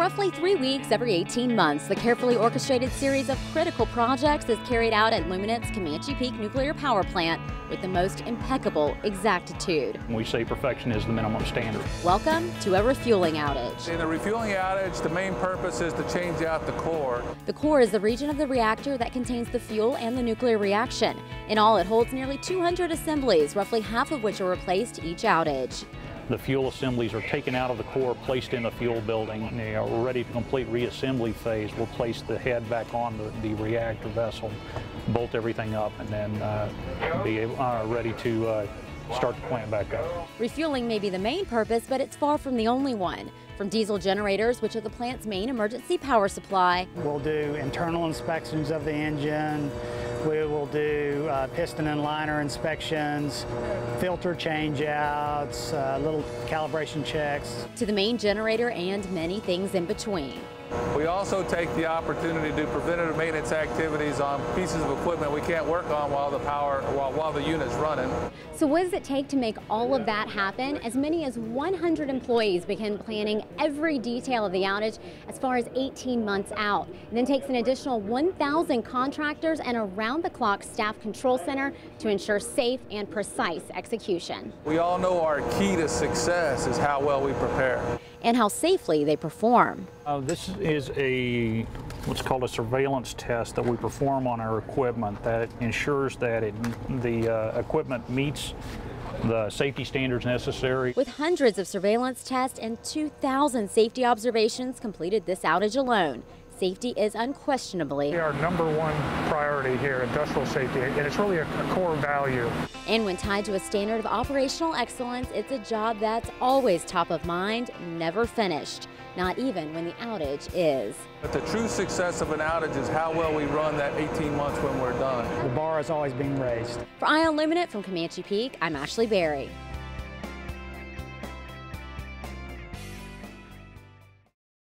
roughly 3 weeks every 18 months, the carefully orchestrated series of critical projects is carried out at Luminant's Comanche Peak Nuclear Power Plant with the most impeccable exactitude. We say perfection is the minimum standard. Welcome to a refueling outage. In a refueling outage, the main purpose is to change out the core. The core is the region of the reactor that contains the fuel and the nuclear reaction. In all, it holds nearly 200 assemblies, roughly half of which are replaced each outage. The fuel assemblies are taken out of the core, placed in a fuel building, and they are ready to complete reassembly phase. We'll place the head back on the reactor vessel, bolt everything up, and then be ready to start the plant back up. Refueling may be the main purpose, but it's far from the only one. From diesel generators, which are the plant's main emergency power supply. We'll do internal inspections of the engine. We will do piston and liner inspections, filter changeouts, little calibration checks. To the main generator and many things in between. We also take the opportunity to do preventative maintenance activities on pieces of equipment we can't work on while the unit's running. So what does it take to make all of that happen? As many as 100 employees begin planning every detail of the outage as far as 18 months out. It then takes an additional 1,000 contractors and around-the-clock staff control center to ensure safe and precise execution. We all know our key to success is how well we prepare. And how safely they perform. This is a what's called a surveillance test that we perform on our equipment that ensures that the equipment meets the safety standards necessary. With hundreds of surveillance tests and 2,000 safety observations completed this outage alone, safety is unquestionably our number one priority here, industrial safety, and it's really a core value. And when tied to a standard of operational excellence, it's a job that's always top of mind, never finished, not even when the outage is. But the true success of an outage is how well we run that 18 months when we're done. The bar is always being raised. For Eye on Luminant from Comanche Peak, I'm Ashley Berry.